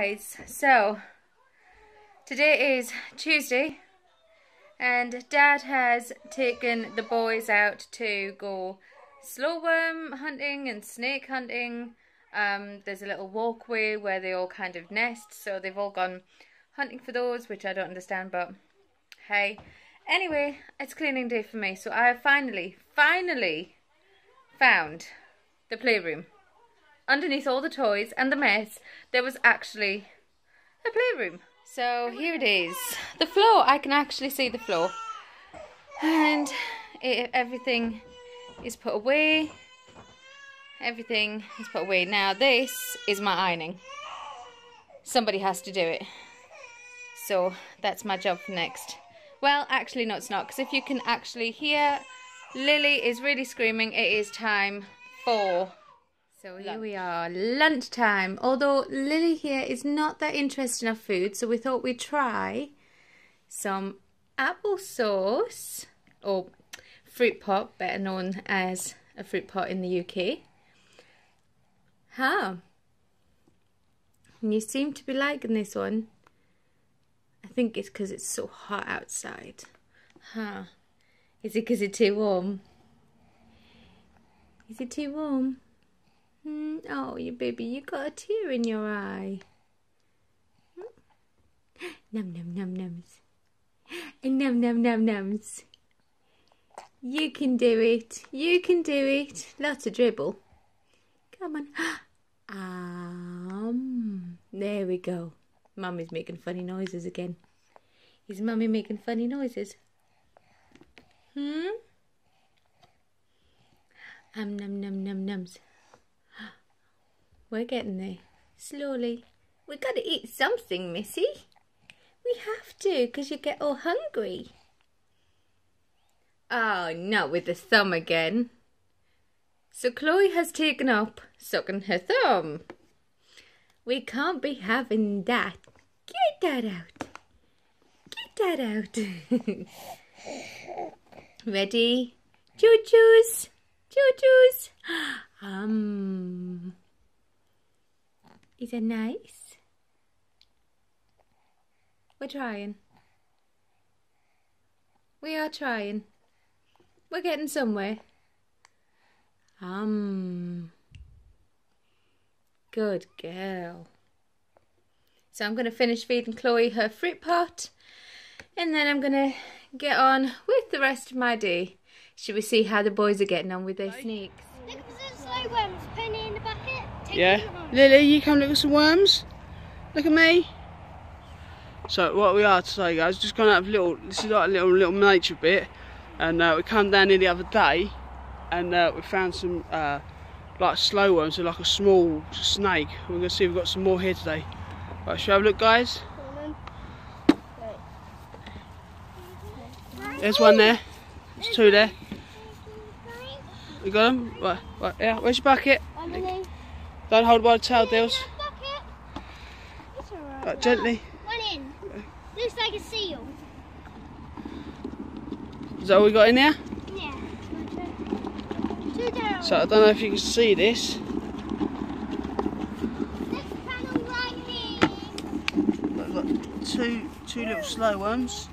guys, so today is Tuesday and Dad has taken the boys out to go slowworm hunting and snake hunting. There's a little walkway where they all kind of nest, so they've all gone hunting for those, which I don't understand, but hey. Anyway, it's cleaning day for me, so I have finally found the playroom. Underneath all the toys and the mess, there was actually a playroom. So here it is. The floor, I can actually see the floor. And everything is put away. Everything is put away. Now this is my ironing. Somebody has to do it. So that's my job for next. Well, actually no, it's not, because if you can actually hear, Lily is really screaming, it is time for... So here we are, lunchtime. Although Lily here is not that interested in our food, so we thought we'd try some applesauce, or fruit pot, better known as a fruit pot in the UK. Huh. And you seem to be liking this one. I think it's because it's so hot outside. Huh. Is it because it's too warm? Is it too warm? Oh, you baby, you got a tear in your eye. Num num num nums. Num num num nums. You can do it. You can do it. Lots of dribble. Come on. There we go. Mummy's making funny noises again. Is Mummy making funny noises? Num num num nums. We're getting there. Slowly. We've got to eat something, Missy. We have to, because you get all hungry. Oh, not with the thumb again. So Chloe has taken up sucking her thumb. We can't be having that. Get that out. Get that out. Ready? Choo-choos. Choo-choos. Is it nice? We're trying. We are trying. We're getting somewhere. Good girl. So I'm going to finish feeding Chloe her fruit pot, and then I'm going to get on with the rest of my day. Should we see how the boys are getting on with their snakes? Look, there's slow worms, penny in the bucket. Yeah, Lily, you come look at some worms. Look at me. So what we are today, guys, just gone out of this is like a little nature bit, and we come down here the other day, and we found some like slow worms, so like a small snake. We're gonna see if we've got some more here today. Right, shall we have a look, guys? There's one there. There's two there. You got them? Right, right. Yeah. Where's your bucket? Don't hold by the tail, Dills. It's alright. Right, gently. One in. Looks like a seal. Is that all we got in there? Yeah. Two down. So I don't know if you can see this. Next panel lightning. We've got two little slow worms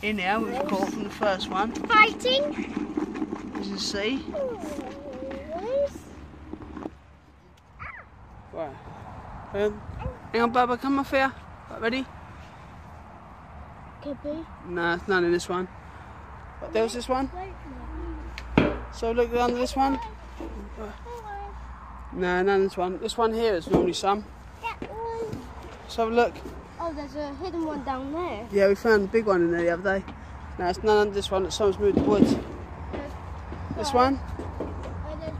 in there. We've caught from the first one. Fighting. As you can see. Right. Hang on, Bubba, come off here. Right, ready? Could be. No, it's none in this one. Right, there's this one. So look under this one. No, none in this one. This one here is normally some. That one. Let's have a look. Oh, there's a hidden one down there. Yeah, we found a big one in there the other day. No, it's none under this one. It's someone's moved the woods. This one.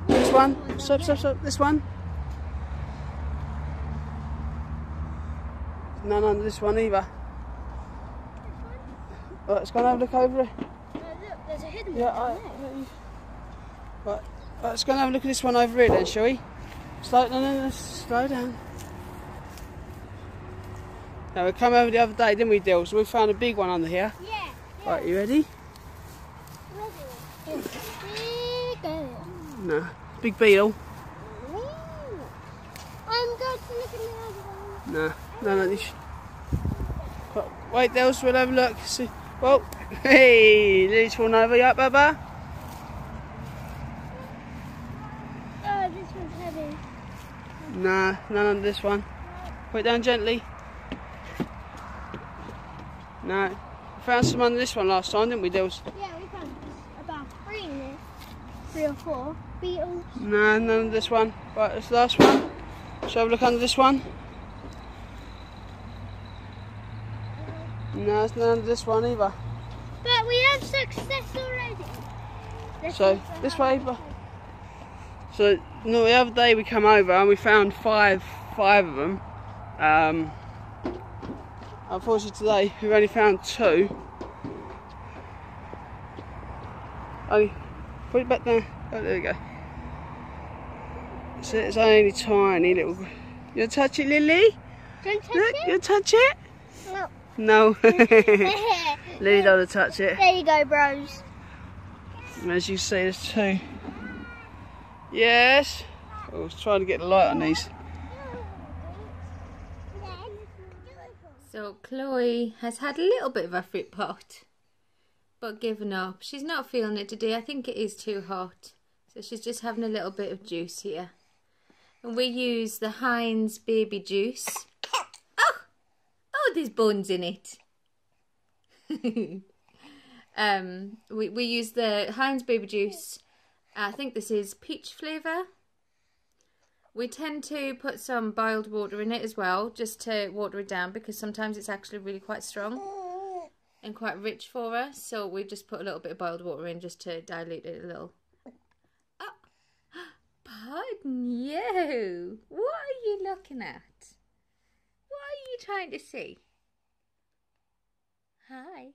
This one. Stop. This one. None under this one either. Right, let's go and have a look over here. Look, there's a hidden one. Right, let's go and have a look at this one over here then, shall we? Slow down. Now, we came over the other day, didn't we, Dill? So we found a big one under here. Yeah. Right, you ready? Ready. Big beetle. No, big beetle. I'm going to No, none of these. Wait, else we'll have a look. See. Well, hey, this one over, yeah, Baba? Oh, this one's heavy. Nah, none of this one. Put it down gently. No. We found some under this one last time, didn't we, Dills? Yeah, we found about three in there. 3 or 4. Beetles. Nah, none of this one. Right, it's the last one. Shall we look under this one? No, it's not under this one either. But we have success already. So, this way, but... So, no, the other day we come over and we found five of them. Unfortunately today, we've only found 2. Only, put it back down. Oh, there we go. So it's only tiny little... You'll touch it, Lily? Don't touch it? You'll touch it? No. No. Lily don't want to touch it. There you go, bros. And as you see, there's 2. Yes. I was trying to get the light on these. So Chloe has had a little bit of a fruit pot, but given up. She's not feeling it today. I think it is too hot. So she's just having a little bit of juice here. And we use the Heinz baby juice. Oh, there's bones in it. We use the Heinz baby juice. I think this is peach flavour. We tend to put some boiled water in it as well, just to water it down, because sometimes it's actually really quite strong and quite rich for us. So we just put a little bit of boiled water in just to dilute it a little. Oh, pardon you. What are you looking at? Trying to see. Hi.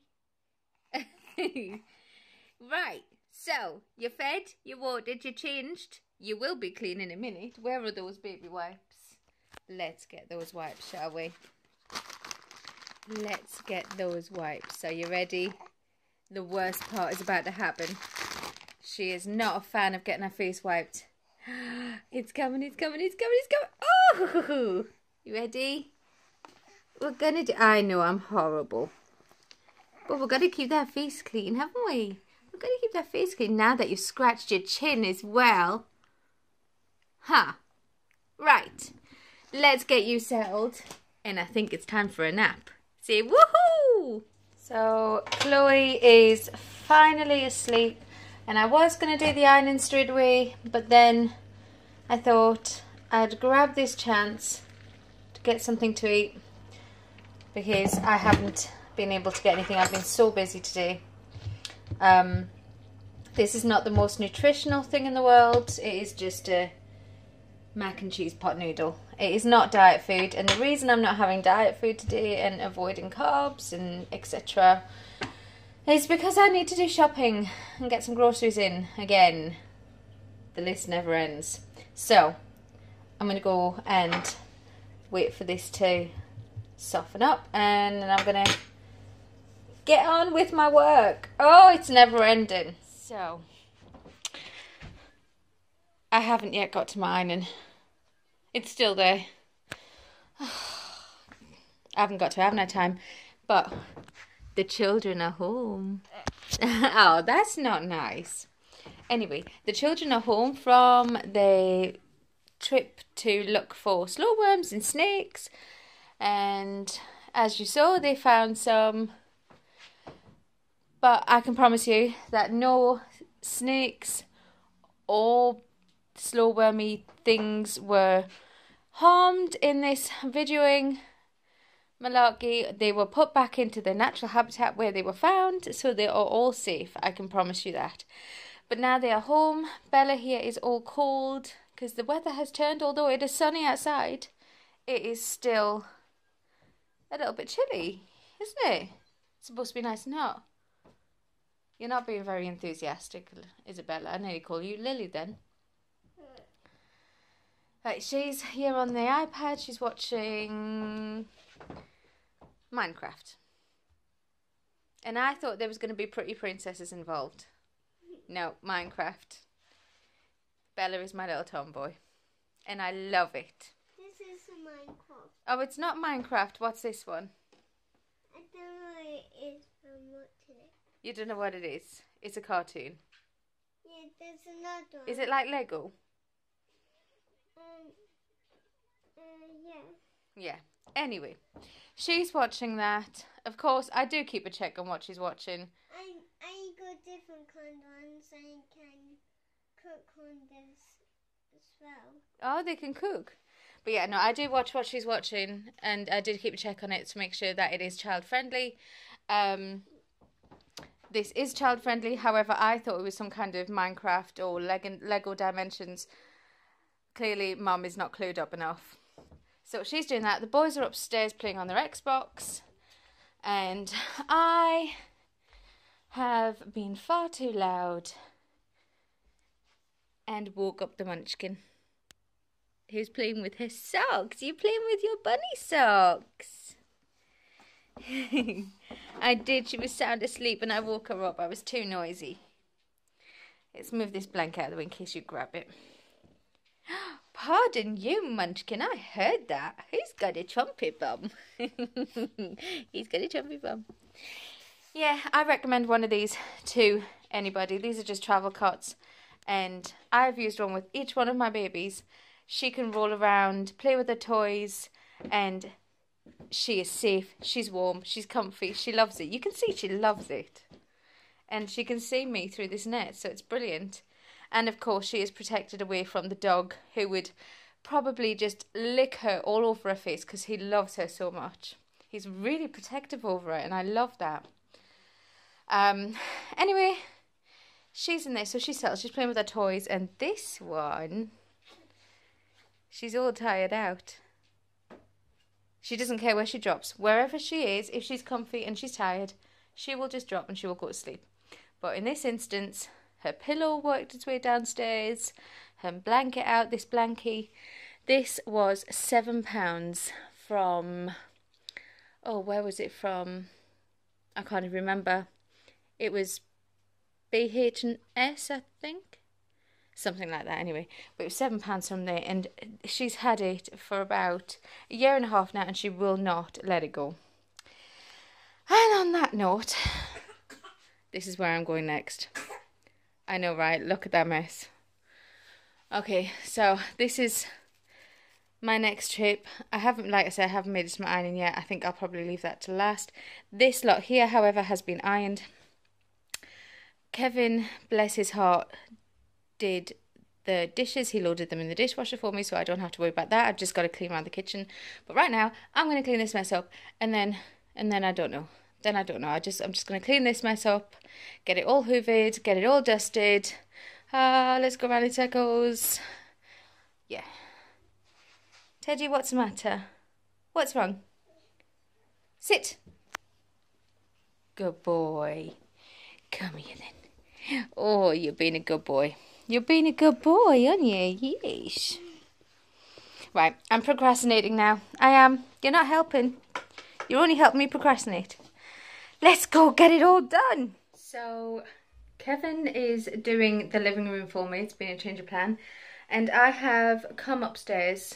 Right, so you're fed, you're watered, you're changed. You will be clean in a minute. Where are those baby wipes? Let's get those wipes, shall we? Let's get those wipes. Are you ready? The worst part is about to happen. She is not a fan of getting her face wiped. It's coming, it's coming, it's coming, it's coming. Oh! You ready? We're gonna do. I know I'm horrible, but we're gonna keep that face clean, haven't we? We're gonna keep that face clean now that you've scratched your chin as well, huh? Right. Let's get you settled, and I think it's time for a nap. Say woohoo! So Chloe is finally asleep, and I was gonna do the ironing straight away, but then I thought I'd grab this chance to get something to eat, because I haven't been able to get anything. I've been so busy today. This is not the most nutritional thing in the world. It is just a mac and cheese pot noodle. It is not diet food, and the reason I'm not having diet food today and avoiding carbs and etc. is because I need to do shopping and get some groceries in again. The list never ends. So I'm going to go and wait for this to soften up, and then I'm gonna get on with my work. Oh, it's never ending. So I haven't yet got to mine, and it's still there. I haven't got to, I haven't had time, but the children are home. Oh, that's not nice. Anyway, the children are home from the trip to look for slowworms and snakes. And as you saw, they found some, but I can promise you that no snakes or slowwormy things were harmed in this videoing malarkey. They were put back into their natural habitat where they were found, so they are all safe, I can promise you that. But now they are home. Bella here is all cold because the weather has turned. Although it is sunny outside, it is still a little bit chilly, isn't it? It's supposed to be nice and hot. You're not being very enthusiastic, Isabella. I nearly call you Lily then. Right, she's here on the iPad. She's watching Minecraft. And I thought there was going to be pretty princesses involved. No, Minecraft. Bella is my little tomboy. And I love it. This is my Minecraft. Oh, it's not Minecraft. What's this one? I don't know what it is from watching it. You don't know what it is? It's a cartoon. Yeah, there's another one. Is it like Lego? Yeah. Yeah. Anyway, she's watching that. Of course, I do keep a check on what she's watching. I got different kind of ones. I can cook on this as well. Oh, they can cook. But yeah, no, I do watch what she's watching, and I did keep a check on it to make sure that it is child friendly. This is child friendly. However, I thought it was some kind of Minecraft or Lego Dimensions. Clearly, Mum is not clued up enough. So she's doing that. The boys are upstairs playing on their Xbox. And I have been far too loud and woke up the munchkin, who's playing with her socks. You're playing with your bunny socks. I did. She was sound asleep and I woke her up. I was too noisy. Let's move this blanket out of the way in case you grab it. Pardon you, munchkin, I heard that. Who's got a trumpet bomb? He's got a trumpet bomb. Yeah, I recommend one of these to anybody. These are just travel cots, and I've used one with each one of my babies. She can roll around, play with her toys, and she is safe, she's warm, she's comfy, she loves it. You can see she loves it. And she can see me through this net, so it's brilliant. And of course she is protected away from the dog, who would probably just lick her all over her face because he loves her so much. He's really protective over her and I love that. Anyway, she's in there, so she's playing with her toys, and this one, she's all tired out. She doesn't care where she drops. Wherever she is, if she's comfy and she's tired, she will just drop and she will go to sleep. But in this instance, her pillow worked its way downstairs, her blanket out, this blankie. This was £7 from, oh, where was it from? I can't even remember. It was BHS, I think. Something like that anyway. But it was £7 from there, and she's had it for about a year and a half now, and she will not let it go. And on that note, this is where I'm going next. I know, right? Look at that mess. Okay, so this is my next trip. I haven't, like I said, I haven't made this my ironing yet. I think I'll probably leave that to last. This lot here, however, has been ironed. Kevin, bless his heart, did the dishes. He loaded them in the dishwasher for me, so I don't have to worry about that. I've just got to clean around the kitchen. But right now, I'm going to clean this mess up, and then I don't know. Then I don't know. I'm just going to clean this mess up, get it all hoovered, get it all dusted. Let's go round in circles. Yeah. Teddy, what's the matter? What's wrong? Sit. Good boy. Come here then. Oh, you've been a good boy. You've been a good boy, aren't you? Yes. Right, I'm procrastinating now. I am. You're not helping. You're only helping me procrastinate. Let's go get it all done. So Kevin is doing the living room for me. It's been a change of plan, and I have come upstairs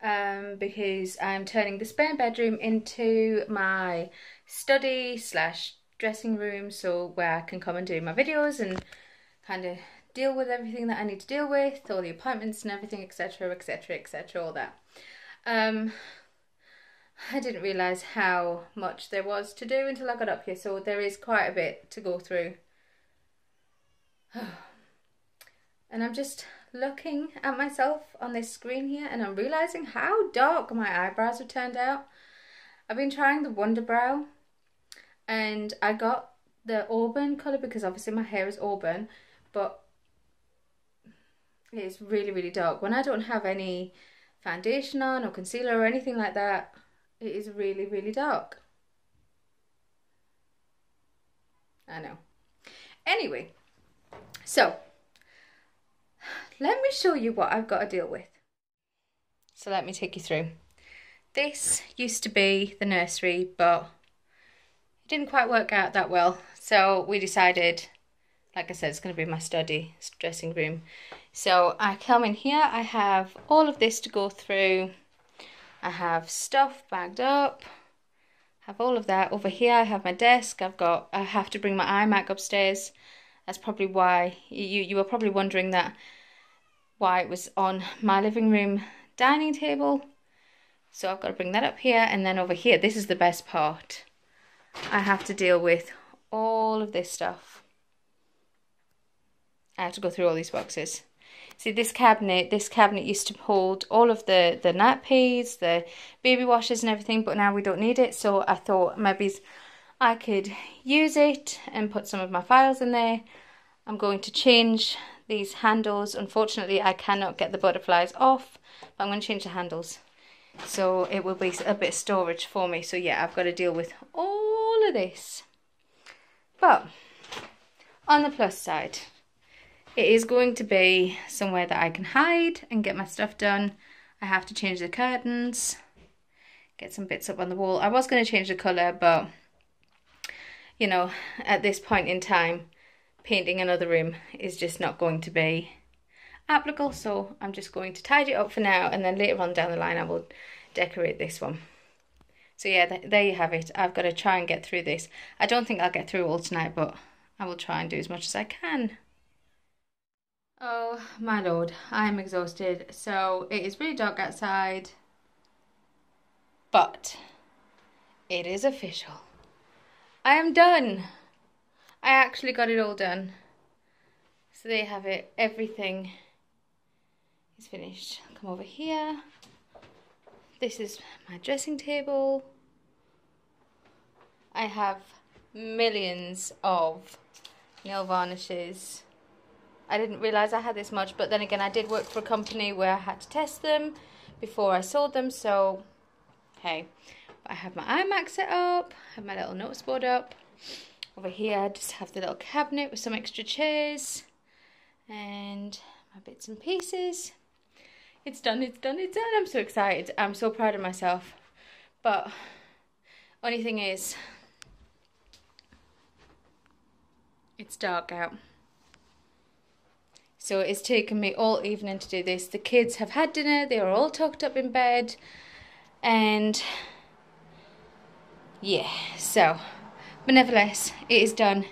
because I'm turning the spare bedroom into my study / dressing room, so where I can come and do my videos and kind of deal with everything that I need to deal with, all the appointments and everything, etc, etc, etc, all that. I didn't realise how much there was to do until I got up here, so there is quite a bit to go through. And I'm just looking at myself on this screen here, and I'm realising how dark my eyebrows have turned out. I've been trying the Wonder Brow, and I got the auburn colour because obviously my hair is auburn, but it's really, really dark. When I don't have any foundation on or concealer or anything like that, it is really, really dark. I know. Anyway, so let me show you what I've got to deal with. So let me take you through. This used to be the nursery, but it didn't quite work out that well. So we decided, like I said, it's going to be my study, dressing room. So I come in here, I have all of this to go through. I have stuff bagged up, have all of that. Over here I have my desk, I have to bring my iMac upstairs. That's probably why, you were probably wondering that, why it was on my living room dining table. So I've got to bring that up here, and then over here, this is the best part. I have to deal with all of this stuff. I have to go through all these boxes. See, this cabinet used to hold all of the nappies, the baby washers and everything, but now we don't need it, so I thought maybe I could use it and put some of my files in there. I'm going to change these handles. Unfortunately, I cannot get the butterflies off, but I'm going to change the handles. So it will be a bit of storage for me. So yeah, I've got to deal with all of this. But on the plus side, it is going to be somewhere that I can hide and get my stuff done. I have to change the curtains, get some bits up on the wall. I was going to change the colour, but you know, at this point in time, painting another room is just not going to be applicable, so I'm just going to tidy it up for now, and then later on down the line I will decorate this one. So yeah, there you have it. I've got to try and get through this. I don't think I'll get through all tonight, but I will try and do as much as I can. Oh my lord, I am exhausted. So it is really dark outside, but it is official. I am done. I actually got it all done. So there you have it, everything is finished. I'll come over here. This is my dressing table. I have millions of nail varnishes. I didn't realise I had this much, but then again I did work for a company where I had to test them before I sold them, so hey. But I have my iMac set up, I have my little notice board up. Over here I just have the little cabinet with some extra chairs and my bits and pieces. It's done, it's done, it's done. I'm so excited. I'm so proud of myself. But only thing is, it's dark out. So it's taken me all evening to do this. The kids have had dinner, they are all tucked up in bed, and yeah, so but nevertheless, it is done.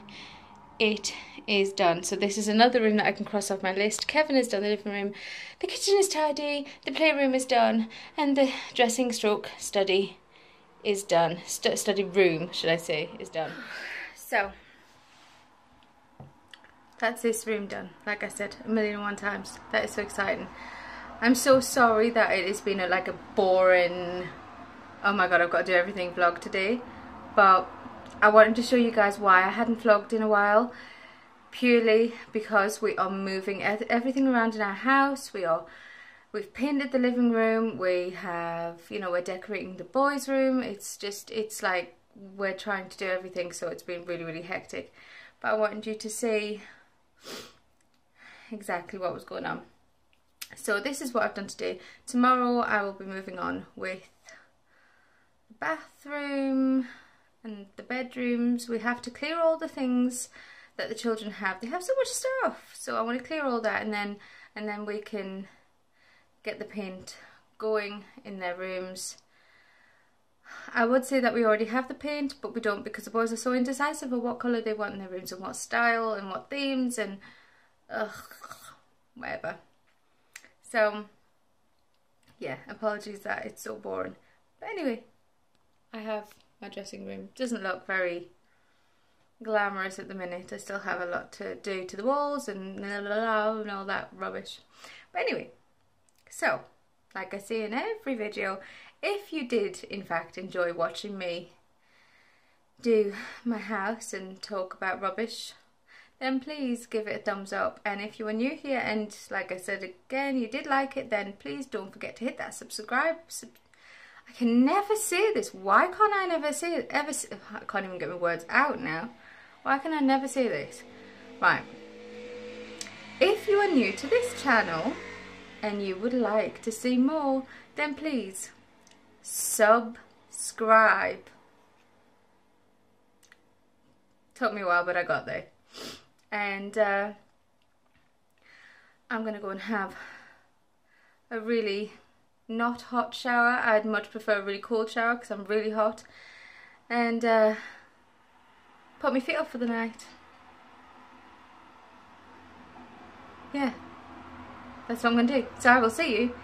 It is done. So this is another room that I can cross off my list. Kevin has done the living room. The kitchen is tidy. The playroom is done. And the dressing stroke study is done. Study room, should I say, is done. So that's this room done. Like I said, 1,001 times. That is so exciting. I'm so sorry that it has been like a boring, oh my god, I've got to do everything vlog today. But I wanted to show you guys why I hadn't vlogged in a while, purely because we are moving everything around in our house. We've painted the living room, we have, you know, we're decorating the boys' room. It's just, it's like we're trying to do everything, so it's been really, really hectic. But I wanted you to see exactly what was going on. So this is what I've done today. Tomorrow I will be moving on with the bathroom and the bedrooms. We have to clear all the things that the children have. They have so much stuff, so I want to clear all that, and then we can get the paint going in their rooms. I would say that we already have the paint, but we don't, because the boys are so indecisive of what colour they want in their rooms and what style and what themes and whatever. So yeah, apologies that it's so boring. But anyway, I have my dressing room. Doesn't look very glamorous at the minute. I still have a lot to do to the walls and blah, blah, blah, and all that rubbish. But anyway, so like I say in every video, if you did in fact enjoy watching me do my house and talk about rubbish, then please give it a thumbs up. And if you are new here and like I said again, you did like it, then please don't forget to hit that subscribe. I can never say this. Why can't I never say it? I can't even get my words out now. Why can I never say this? Right. If you are new to this channel and you would like to see more, then please subscribe. Took me a while, but I got there. And I'm going to go and have a really not hot shower. I'd much prefer a really cold shower because I'm really hot. And put my feet up for the night. Yeah, that's what I'm going to do. So I will see you.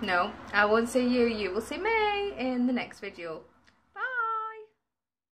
No, I won't see you. You will see me in the next video.